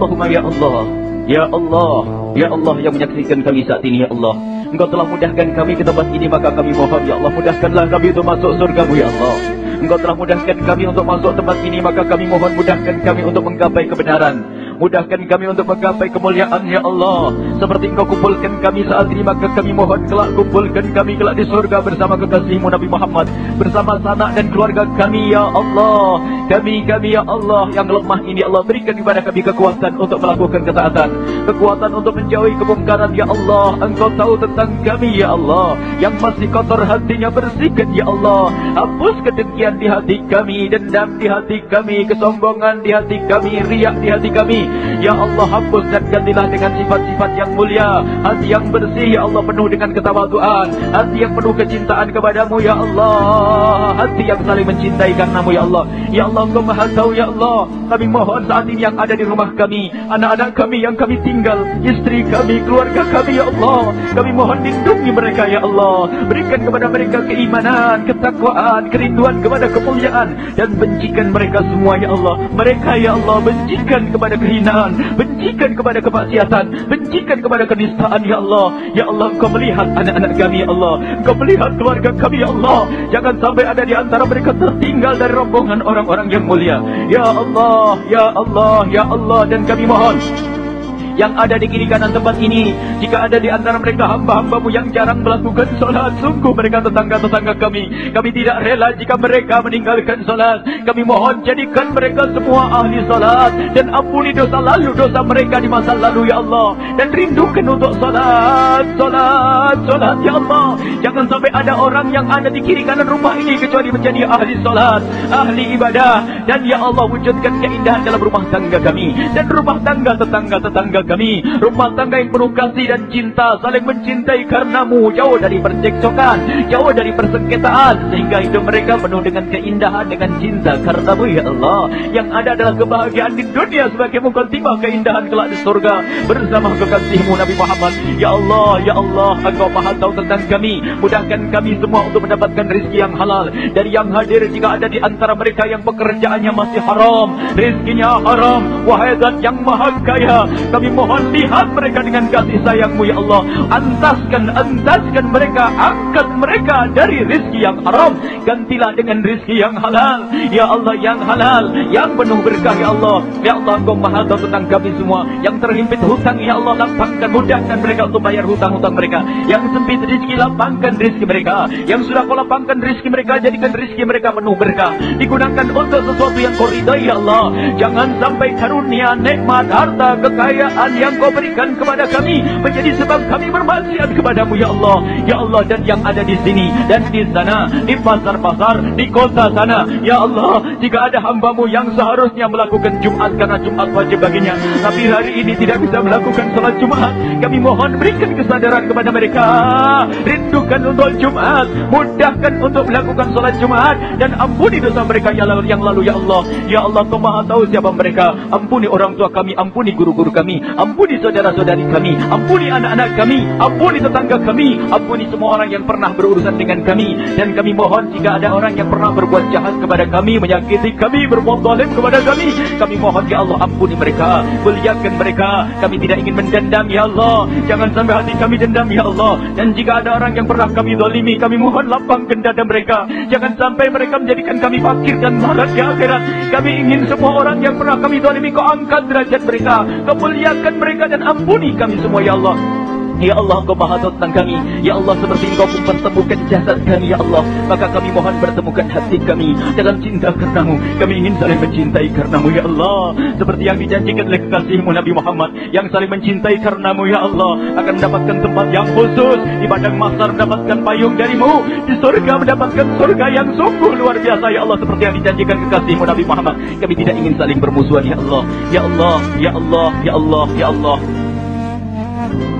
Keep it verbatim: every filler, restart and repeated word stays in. Allahumma ya Allah, ya Allah, ya Allah yang menyaksikan kami saat ini ya Allah. Engkau telah mudahkan kami ke tempat ini, maka kami mohon ya Allah, mudahkanlah kami untuk masuk surgamu ya Allah. Engkau telah mudahkan kami untuk masuk tempat ini, maka kami mohon mudahkan kami untuk menggapai kebenaran. Mudahkan kami untuk menggapai kemuliaan ya Allah. Seperti engkau kumpulkan kami saat ini, maka kami mohon kelak kumpulkan kami kelak di surga bersama kekasihmu Nabi Muhammad, bersama sanak dan keluarga kami ya Allah. Kami-kami ya Allah yang lemah ini ya Allah, berikan kepada kami kekuatan untuk melakukan ketaatan, kekuatan untuk menjauhi kemungkaran ya Allah. Engkau tahu tentang kami ya Allah, yang masih kotor hatinya bersihkan ya Allah. Hapus kedengkian di hati kami, dendam di hati kami, kesombongan di hati kami, riak di hati kami ya Allah. Hapus dan gantilah dengan sifat-sifat yang mulia, hati yang bersih ya Allah, penuh dengan ketawaduan, hati yang penuh kecintaan kepadamu ya Allah, hati yang saling mencintai karenamu ya Allah. Ya Allah, Engkau Maha Tahu ya Allah. Kami mohon saat ini yang ada di rumah kami, anak-anak kami yang kami tinggal, istri kami, keluarga kami ya Allah, kami mohon lindungi mereka ya Allah. Berikan kepada mereka keimanan, ketakwaan, kerinduan kepada kemuliaan, dan bencikan mereka semua ya Allah. Mereka ya Allah, bencikan kepada kehinaan, bencikan kepada kemaksiatan, bencikan kepada kenistaan ya Allah. Ya Allah, Engkau melihat anak-anak kami ya Allah, Engkau melihat keluarga kami ya Allah. Jangan sampai ada di antara mereka tertinggal dari rombongan orang-orang yang mulia ya Allah, ya Allah, ya Allah. Dan kami mohon yang ada di kiri kanan tempat ini, jika ada di antara mereka hamba-hambamu yang jarang melakukan solat, sungguh mereka tetangga-tetangga kami. Kami tidak rela jika mereka meninggalkan solat. Kami mohon jadikan mereka semua ahli solat, dan ampuni dosa lalu dosa mereka di masa lalu ya Allah, dan rindukan untuk solat, solat, solat ya Allah. Jangan sampai ada orang yang ada di kiri kanan rumah ini kecuali menjadi ahli solat, ahli ibadah. Dan ya Allah, wujudkan keindahan dalam rumah tangga kami, dan rumah tangga tetangga-tetangga kami, rumah tangga yang penuh kasih dan cinta, saling mencintai karenamu, jauh dari percekcokan, jauh dari persengketaan, sehingga hidup mereka penuh dengan keindahan, dengan cinta karenamu ya Allah. Yang ada adalah kebahagiaan di dunia sebagai mukadimah keindahan kelak di surga bersama kekasihmu Nabi Muhammad. Ya Allah, ya Allah, Engkau Maha Tahu tentang kami. Mudahkan kami semua untuk mendapatkan rezeki yang halal. Dari yang hadir, jika ada di antara mereka yang pekerjaannya masih haram, rezekinya haram, wahai Zat yang Maha Kaya, kami mohon lihat mereka dengan kasih sayangmu ya Allah. Antaskan, antaskan mereka, angkat mereka dari rizki yang haram, gantilah dengan rizki yang halal ya Allah, yang halal, yang penuh berkah ya Allah. Ya Allah, Engkau Maha Tahu tentang kami semua. Yang terhimpit hutang ya Allah, lapangkan, mudahkan mereka untuk bayar hutang-hutang mereka. Yang sempit rizki, lapangkan rizki mereka. Yang sudah Kau lapangkan rizki mereka, jadikan rizki mereka penuh berkah, digunakan untuk sesuatu yang Kau ridai ya Allah. Jangan sampai karunia, nikmat, harta, kekayaan yang Kau berikan kepada kami menjadi sebab kami bermaksiat kepadamu ya Allah. Ya Allah, dan yang ada di sini dan di sana, di pasar-pasar, di kota sana ya Allah, jika ada hambamu yang seharusnya melakukan Jumat karena Jumat wajib baginya, tapi hari ini tidak bisa melakukan sholat Jumat, kami mohon berikan kesadaran kepada mereka, rindukan untuk Jumat, mudahkan untuk melakukan sholat Jumat, dan ampuni dosa mereka yang lalu ya Allah. Ya Allah, Kau Maha Tahu siapa mereka. Ampuni orang tua kami, ampuni guru-guru kami, ampuni saudara-saudari kami, ampuni anak-anak kami, ampuni tetangga kami, ampuni semua orang yang pernah berurusan dengan kami. Dan kami mohon jika ada orang yang pernah berbuat jahat kepada kami, menyakiti kami, berbuat zalim kepada kami, kami mohon ya Allah, ampuni mereka, muliakan mereka. Kami tidak ingin mendendam ya Allah, jangan sampai hati kami dendam ya Allah. Dan jika ada orang yang pernah kami zalimi, kami mohon lapangkan dada mereka, jangan sampai mereka menjadikan kami fakir dan marah di akhirat. Kami ingin semua orang yang pernah kami zalimi, Kau angkat derajat mereka, Kau muliakan mereka, dan ampuni kami semua ya Allah. Ya Allah, Engkau Maha Tahu tentang kami. Ya Allah, seperti Engkau mempertemukan jasad kami ya Allah, maka kami mohon pertemukan hati kami dalam cinta karenamu. Kami ingin saling mencintai karenamu ya Allah, seperti yang dijanjikan oleh kekasihmu Nabi Muhammad. Yang saling mencintai karenamu ya Allah akan mendapatkan tempat yang khusus, di padang mahsyar mendapatkan payung darimu, di surga mendapatkan surga yang sungguh luar biasa ya Allah, seperti yang dijanjikan kekasihmu Nabi Muhammad. Kami tidak ingin saling bermusuhan ya Allah. Ya Allah, ya Allah, ya Allah, ya Allah, ya Allah.